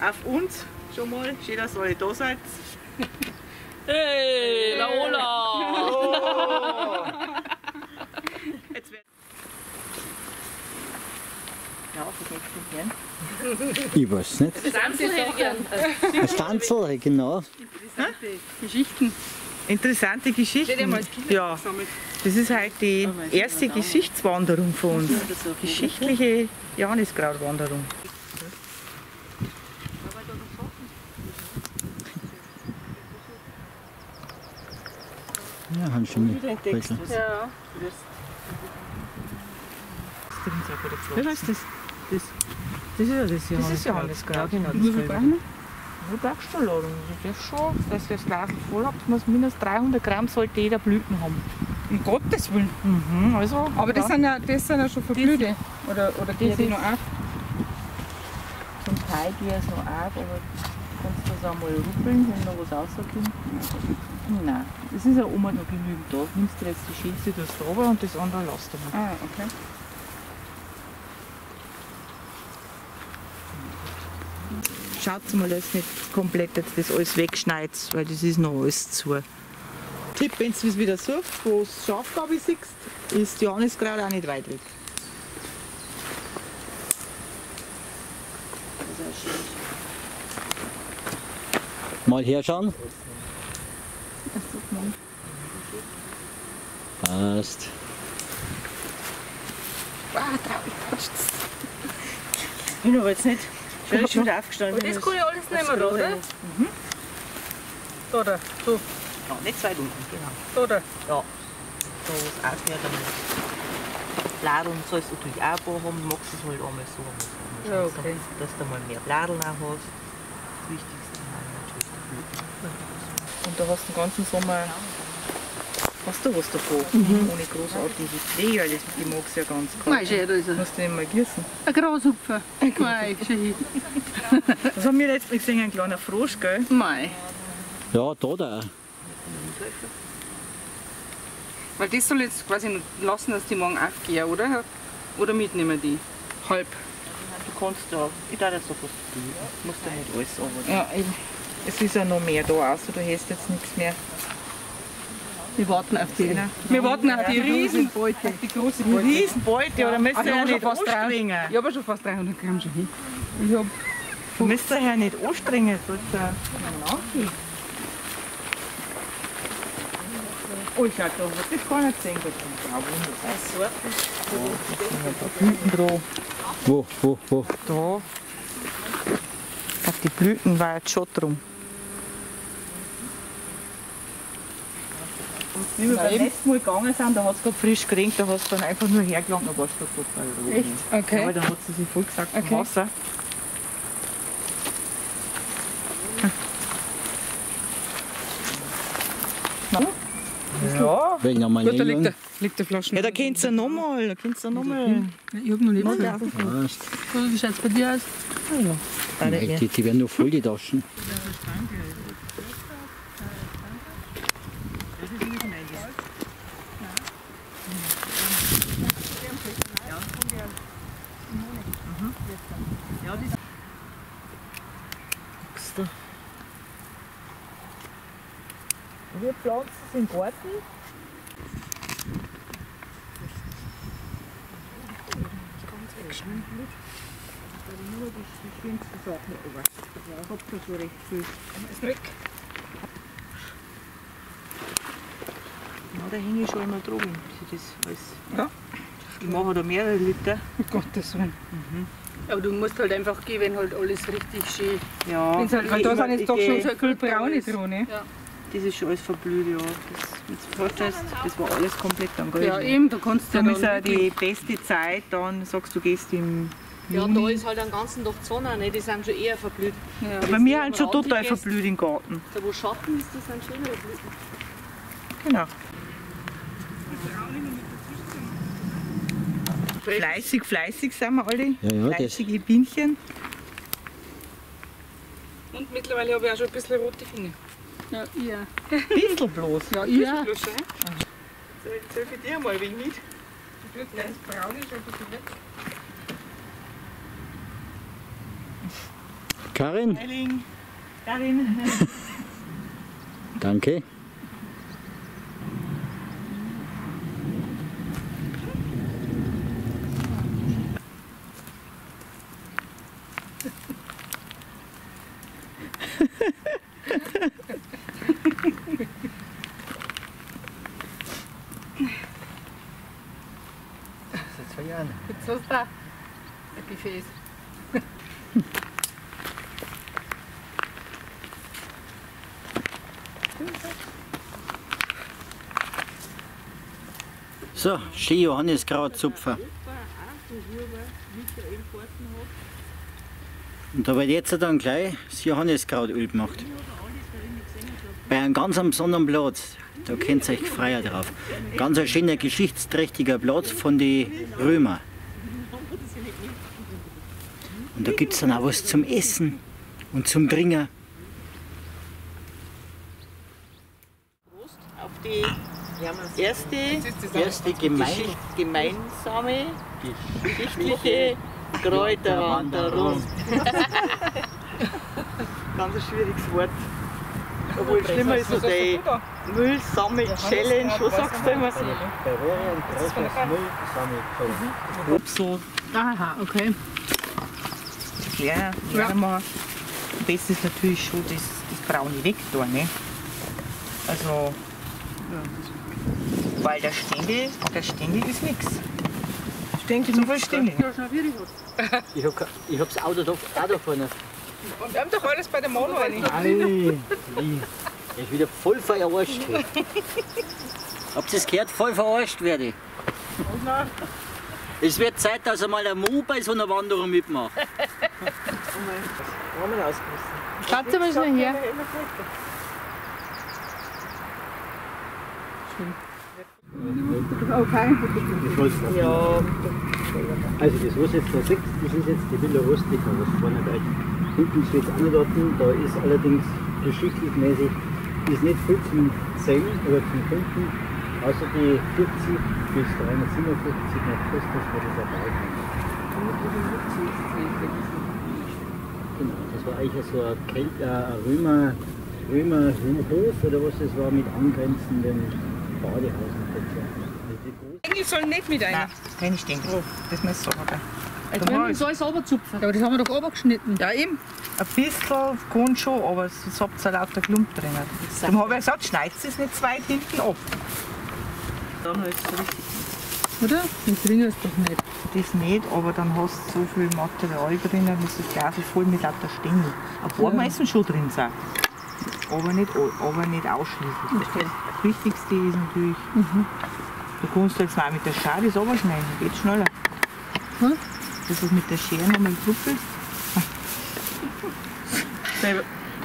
auf uns schon mal. Schön, dass ihr alle da seid. Hey, la Ola! Ja, ich weiß nicht. Das Tanzelhe, genau. Interessante Geschichten. Interessante Geschichten. Ja, das ist halt die erste Geschichtswanderung von uns. Geschichtliche Johanniskrautwanderung. Ja, haben schon wieder entdeckt. Ja. Was ist das? Das ist ja das Johanniskraut. Das ist Johanniskraut, genau. Wie viel brauchen wir? Wie viel brauchst du Ladung? Das ist schon, dass ihr das Glas voll habt, muss mindestens 300 Gramm sollte jeder Blüten haben. Um Gottes Willen. Mhm, also, aber das, ja. das sind ja schon verblühte. Oder die sind noch auf. Zum Teil die ist noch auf, aber kannst du das einmal ruppeln, wenn noch was rauskommt? Nein, das ist ja immer noch genügend da. Nimmst du jetzt die schönste, das da runter und das andere lässt du mal. Ah, okay. Schaut mal, dass nicht komplett jetzt das alles wegschneidet, weil das ist noch alles zu. Tipp, wenn du es wieder suchst, wo es Schafgabe siehst, ist Johanniskraut auch nicht weit weg. Mal herschauen. Passt. Wow, traurig patscht's. Ich noch jetzt nicht. Das ist schon wieder aufgestanden. Und das kann ich alles nehmen, oder? Mhm. Da, da, so. Ja, nicht weit unten, genau. Da, da. Ja. Da, was aufhört, damit. Bladeln sollst du natürlich auch ein paar haben. Du magst es halt einmal so. Ja, okay. Dass du mal mehr Bladeln auch hast. Das Wichtigste ist natürlich. Und da hast du den ganzen Sommer... Hast du was davon? Mhm. Ohne großartige Pflege, das mag es ja ganz klar. Nein, schön, da ist er. Musst du nicht mal gießen. Ein Grashupfer. Nein, schön. Das haben wir letztens gesehen, ein kleiner Frosch, gell? Nein. Ja, da. Weil das soll jetzt quasi lassen, dass die morgen aufgehen, oder? Oder mitnehmen die? Halb. Du kannst da, ich darf das so fast tun. Du musst da nicht alles arbeiten. Ja, eben. Es ist ja noch mehr da, also du hast jetzt nichts mehr. Wir warten auf die. Wir warten auf die Riesenbeute. Auf die große Beute. Riesenbeute, oder müsst ihr ja nicht anstrengen? Ich habe schon fast 300 Gramm schon hin. Du müsst ihr ja nicht anstrengen, sozusagen. Oh, ich habe da wirklich gar nicht gesehen. Blüten drauf. Wo? Da. Auf die Blüten war jetzt Schotterung. Wie wir beim letzten Mal gegangen sind, da hat es gerade frisch geregnet, da hast du dann einfach nur hergelangt, da warst du gerade bei Rot. Echt? Okay. Ja, dann hat sie sich voll gesagt vom Wasser. Na? Ja. Gut, da liegt der Flaschen. Ja, da könnt's ja nochmal, Ich hab noch nicht mehr. Wie schaut's bei dir aus? Ja. Die werden noch voll, die Taschen. Wir pflanzen es im Garten. Ich kann es wegschauen. Da habe ich nur die schönsten Sachen über. Ich habe da so recht viel. Ist weg. Na, da hänge ich schon immer drüber. Ja. Ich mache da mehrere Liter. Oh Gottes Willen. Mhm. Aber du musst halt einfach gehen, wenn halt alles richtig schön. Ja. Halt da sind jetzt doch schon so ein kühlbraune Drohne. Ja. Das ist schon alles verblüht, ja. Das war alles komplett dann grün. Ja, eben, da kannst du dann ist ja die beste Zeit, dann sagst du, gehst im Juni. Ja, da ist halt den ganzen Tag die Sonne, ne? Die sind schon eher verblüht. Ja, bei mir sind schon total verblüht im Garten. Da wo Schatten ist, das sind schönere Blüten. Genau. Fleißig sind wir alle. Ja, fleißige Bienchen. Und mittlerweile habe ich auch schon ein bisschen rote Finger. Ja, ein bisschen bloß. Ja, ein bisschen bloß schon. So, jetzt helfe ich dir mal ein wenig mit. Die Blüten ist braun, ist ein bisschen weg. Karin. Karin. Danke. So ist das Buffet. So, schön Johanniskrautzupfer. Und da wird jetzt dann gleich das Johanniskrautöl gemacht. Bei einem ganz besonderen Platz. Da könnt ihr euch freier drauf. Ganz ein schöner, geschichtsträchtiger Platz von den Römern. Und da gibt es dann auch was zum Essen und zum Trinken. Prost auf die erste gemeinsame geschichtliche Kräuterwanderung. Ganz ein schwieriges Wort. Obwohl schlimmer ist so die Müllsammel-Challenge. Was sagst du immer so? Müllsammel-Challenge. Aha, okay. Ja, ja. Das ist natürlich schon das braune weg da, ne? Also, ja. Weil der Stängel ist nichts. Stängel zum Verstängel. Ich hab's Auto da vorne. Und wir haben doch alles bei der Mono eigentlich. Nein, ich bin wieder voll verarscht. Habt ihr es gehört? Voll verarscht werde ich. Es wird Zeit, dass einmal der Mo bei so einer Wanderung mitmacht. Schaut mal schnell her. Okay. Ja. Also das was jetzt da sechs, das ist jetzt die Villa Rustica, was vorne gleich. Hinten steht es angedeutet, da ist allerdings geschichtlich mäßig, ist nicht viel zum Sehen oder zum Finden, außer die 40 bis 357 nach Christus war das dabei. Genau, das war eigentlich so ein Römerhof oder was das war mit angrenzenden Badehäusern. Stängel soll nicht mit einer. Nein, keine Stängel. Oh. Das muss so haben. Jetzt da müssen wir alles runterzupfen. Ja, das haben wir doch runtergeschnitten. Ja, eben. Ein bisschen kann schon, aber es habt ihr lauter Klump drin. Darum habe ich gesagt, schneidet es nicht zwei hinten ab. Dann halt so richtig. Oder? Den drin ist doch nicht. Das nicht, aber dann hast du so viel Material drin, dann ist das Glas voll mit lauter Stängel. Ein paar müssen schon drin sein. Aber nicht ausschließlich. Okay. Das Wichtigste ist natürlich, du kannst jetzt mal mit der Schere das runterschneiden, geht schneller. Hm? Das ist mit der Schere nochmal Gruppe.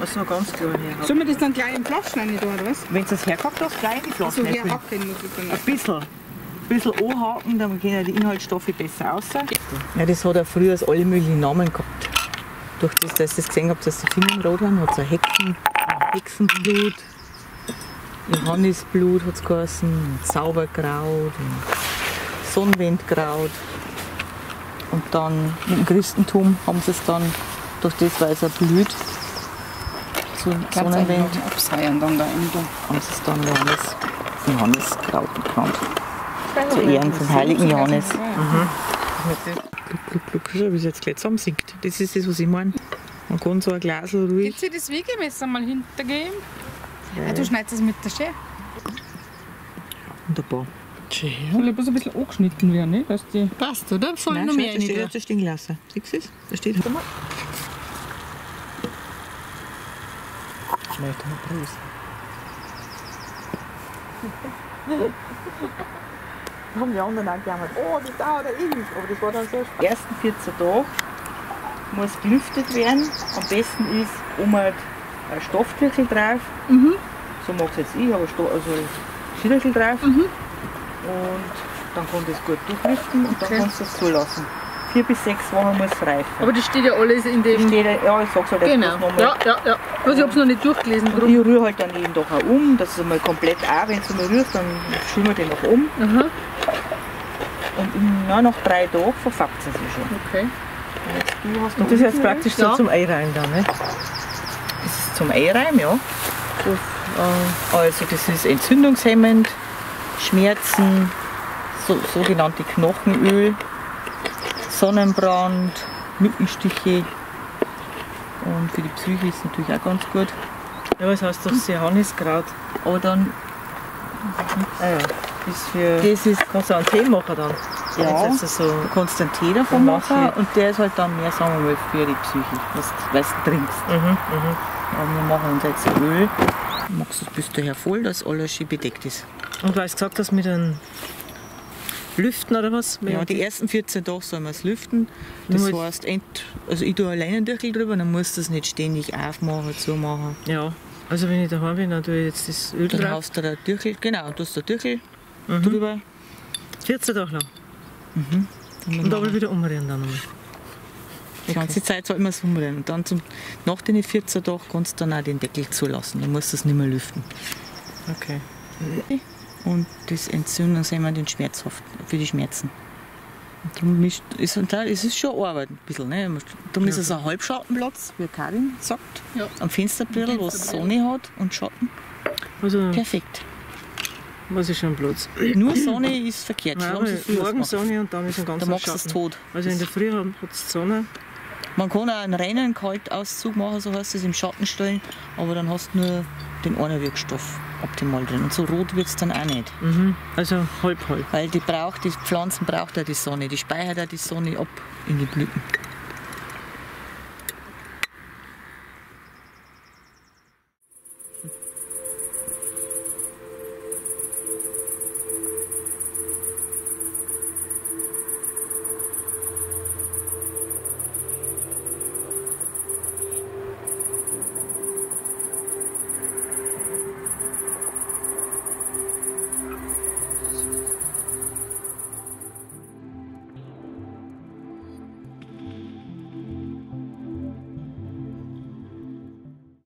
Was noch ganz klar herhaben. Sollen wir das dann gleich in Flaschen rein tun, oder was? Wenn du das hergehabt hast, gleich in die Flaschen rein. Ein bisschen anhaken, dann gehen die Inhaltsstoffe besser raus. Ja, das hat auch früher als alle möglichen Namen gehabt. Durch das, dass ich das gesehen habe, dass die Finger im Rot haben, hat es ein Hexenblut. Johannisblut hat es geheißen, und Zauberkraut, und Sonnenwindkraut. Und dann im Christentum haben sie es dann, durch das, weil es ja blüht, so Sonnenwind, haben sie es dann Johanniskraut bekannt. Zu Ehren vom heiligen Johannes. Glück, schau, wie es jetzt gleich zusammensinkt. Das ist das, was ich meine. Man kann so ein Glas ruhig. Kannst du das Wiegemesser mal hintergeben? Ja, du schneidest es mit der Schere. Wunderbar. Schere? Soll bloß ein bisschen angeschnitten werden, ne? Dass die passt, oder? Soll noch mehr nicht. Da stehen gelassen. Siehst du es? Da steht. Schneid doch mal raus. Da haben die anderen auch gejammert. Oh, das dauert ewig. Aber das war dann so spannend. Die ersten 14 Tage muss gelüftet werden. Am besten ist ein Stofftüchel drauf, so mag es jetzt ich, aber Schiedeltüchel drauf und dann kann das gut durchlüften und dann kannst du es so lassen. 4 bis 6 Wochen muss es reifen. Aber das steht ja alles in dem... Ja, ich sag's halt jetzt nochmal. Ja. Also ich hab's noch nicht durchgelesen. Und ich rühre halt dann eben doch auch dass es einmal komplett auch, wenn es einmal rührst, dann schüren wir den noch um. Und in, nach 3 Tagen verfackt es sich schon. Okay. Und das ist jetzt praktisch so zum Eireim da, ne? Das ist zum Eireim, ja. Also das ist entzündungshemmend, Schmerzen, sogenannte Knochenöl, Sonnenbrand, Mückenstiche. Und für die Psyche ist es natürlich auch ganz gut. Ja, was heißt das? Johanniskraut. Aber dann... Ah ja, kannst du einen Tee machen dann? Ja, also so, du kannst einen Tee davon machen und der ist halt dann mehr, sagen wir mal, für die Psyche, was du trinkst. Aber wir machen uns jetzt Öl. Du machst das bis daher voll, dass alles schön bedeckt ist. Und du hast gesagt, dass mit einem Lüften oder was? Ja, die ersten 14 Tage sollen wir es lüften. Das heißt, ich tue einen Leinendeckel drüber, dann musst du es nicht ständig aufmachen, zumachen. Ja, also wenn ich daheim bin, dann tue ich jetzt das Öl drauf. Dann haust du da Deckel, genau, du hast da Deckel drüber. 14 Tage lang? Mhm. Und da wieder umrühren dann nochmal? Die ganze Zeit soll man es umrühren. Und dann nach den 14 Tagen kannst du dann auch den Deckel zulassen. Dann musst du es nicht mehr lüften. Okay. Und das Entzünden sehen wir den schmerzhaft, für die Schmerzen. Und darum ist es schon Arbeit ein bisschen. Ne? Darum ist es ein Halbschattenplatz, wie Karin sagt, am Fensterbrille, wo es Sonne hat und Schatten. Also perfekt. Was ist schon Platz? Nur Sonne ist verkehrt. Morgen Sonne und dann ist ein ganzer Schatten. Dann machst du es tot. Also in der Früh hat es Sonne. Man kann auch einen reinen Kaltauszug machen, so heißt es, im Schatten stellen, aber dann hast du nur den einen Wirkstoff optimal drin. Und so rot wird es dann auch nicht. Also halb. Weil die Pflanzen braucht auch die Sonne, die speichert auch die Sonne ab in die Blüten.